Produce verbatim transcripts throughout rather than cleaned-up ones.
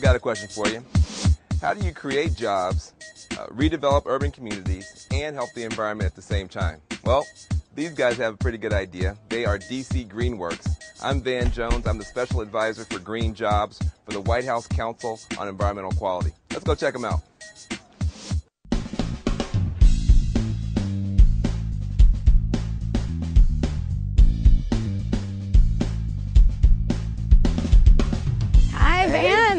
I've got a question for you. How do you create jobs, uh, redevelop urban communities, and help the environment at the same time? Well, these guys have a pretty good idea. They are D C Greenworks. I'm Van Jones. I'm the Special Advisor for Green Jobs for the White House Council on Environmental Quality. Let's go check them out.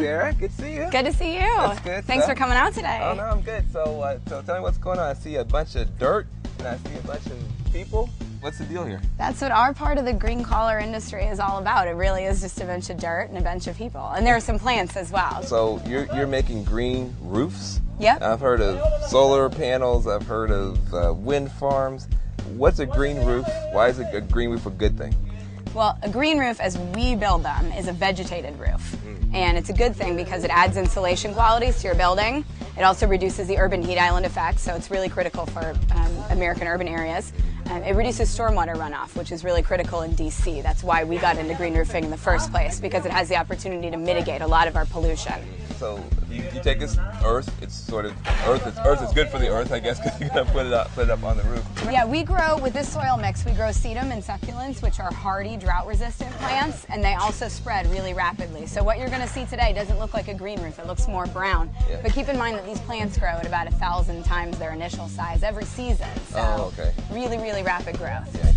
Sarah, good to see you. Good to see you. That's good Thanks stuff. for coming out today. Oh, no, I'm good. So, uh, so tell me what's going on. I see a bunch of dirt, and I see a bunch of people. What's the deal here? That's what our part of the green-collar industry is all about. It really is just a bunch of dirt and a bunch of people. And there are some plants as well. So you're, you're making green roofs? Yep. I've heard of solar panels. I've heard of uh, wind farms. What's a green roof? Why is a green roof a good thing? Well, a green roof, as we build them, is a vegetated roof. Mm. And it's a good thing because it adds insulation qualities to your building. It also reduces the urban heat island effect, so it's really critical for um, American urban areas. Um, it reduces stormwater runoff, which is really critical in D C That's why we got into green roofing in the first place, because it has the opportunity to mitigate a lot of our pollution. So you, you take this earth, it's sort of, earth it's, earth is good for the earth, I guess, because you're going to put it up, put it up on the roof. Yeah, we grow, with this soil mix, we grow sedum and succulents, which are hardy, drought-resistant plants, and they also spread really rapidly. So what you're going to see today doesn't look like a green roof, it looks more brown. Yeah. But keep in mind that these plants grow at about a thousand times their initial size every season. So oh, okay. really, really rapid growth. Yeah.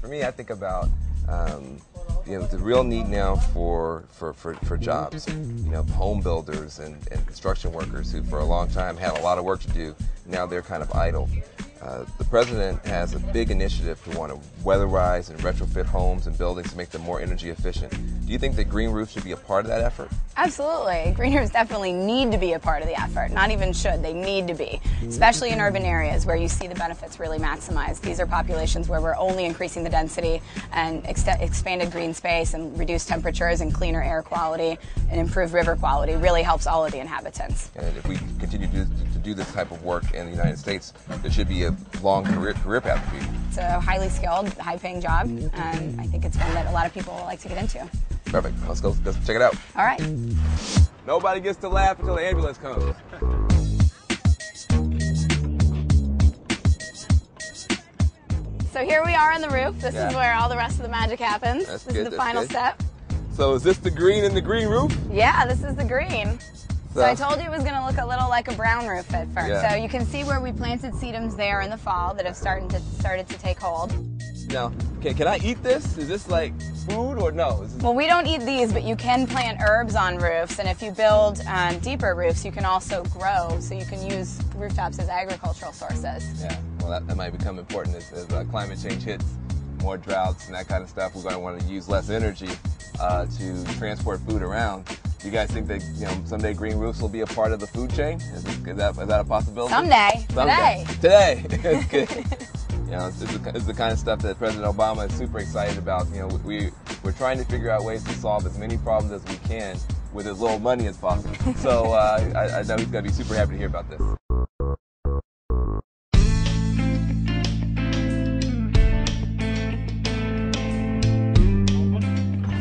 For me, I think about um, you know, the real need now for, for, for, for jobs, you know, home builders and, and construction workers who for a long time had a lot of work to do, now they're kind of idle. Uh, the President has a big initiative to want to weatherize and retrofit homes and buildings to make them more energy efficient. Do you think that green roofs should be a part of that effort? Absolutely. Green roofs definitely need to be a part of the effort. Not even should. They need to be, especially in urban areas where you see the benefits really maximized. These are populations where we're only increasing the density and ex expanded green space and reduced temperatures and cleaner air quality and improved river quality really helps all of the inhabitants. And if we continue to do this type of work in the United States, there should be a long career, career path for you. It's a highly skilled, high-paying job, and I think it's one that a lot of people like to get into. Perfect. Let's go. Let's check it out. All right. Nobody gets to laugh until the ambulance comes. So here we are on the roof. This yeah. is where all the rest of the magic happens. That's this good, is the final good. step. So is this the green in the green roof? Yeah, this is the green. So I told you it was going to look a little like a brown roof at first. Yeah. So you can see where we planted sedums there in the fall that have started to, started to take hold. Now, okay, can I eat this? Is this like food or no? Is this... Well, we don't eat these, but you can plant herbs on roofs. And if you build um, deeper roofs, you can also grow. So you can use rooftops as agricultural sources. Yeah, well, that, that might become important as, as uh, climate change hits, more droughts and that kind of stuff. We're going to want to use less energy uh, to transport food around. You guys think that you know someday green roofs will be a part of the food chain? Is, this, is, that, is that a possibility? Someday. Someday. Today. Today. It's good. You know, it's, it's, the, it's the kind of stuff that President Obama is super excited about. You know, we we're trying to figure out ways to solve as many problems as we can with as little money as possible. So uh, I, I know he's gonna be super happy to hear about this.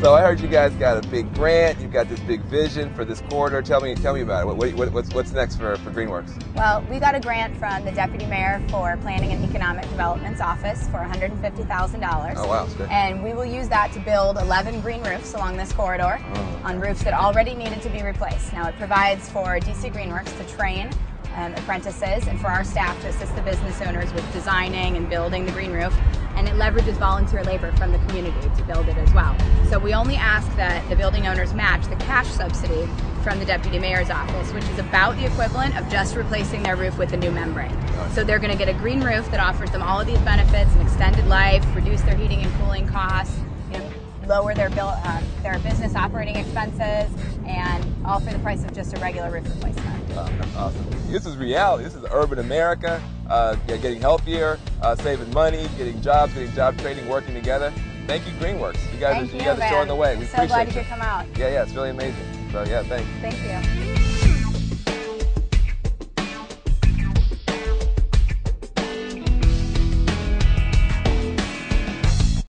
So I heard you guys got a big grant. You've got this big vision for this corridor. Tell me, tell me about it. What, what, what's what's next for for Greenworks? Well, we got a grant from the Deputy Mayor for Planning and Economic Development's office for one hundred fifty thousand dollars. Oh wow, that's good. And we will use that to build eleven green roofs along this corridor, oh. on roofs that already needed to be replaced. Now it provides for D C Greenworks to train um, apprentices and for our staff to assist the business owners with designing and building the green roof. And it leverages volunteer labor from the community to build it as well. So we only ask that the building owners match the cash subsidy from the Deputy Mayor's office, which is about the equivalent of just replacing their roof with a new membrane. So they're gonna get a green roof that offers them all of these benefits, an extended life, reduce their heating and cooling costs, you know, lower their, bill, uh, their business operating expenses, and all for the price of just a regular roof replacement. Uh, awesome. This is reality. This is urban America. Uh, yeah, getting healthier, uh, saving money, getting jobs, getting job training, working together. Thank you, Greenworks. You guys Thank are you, you guys are showing the way. We so appreciate glad you could come out. Yeah, yeah, it's really amazing. So yeah, thanks. Thank you.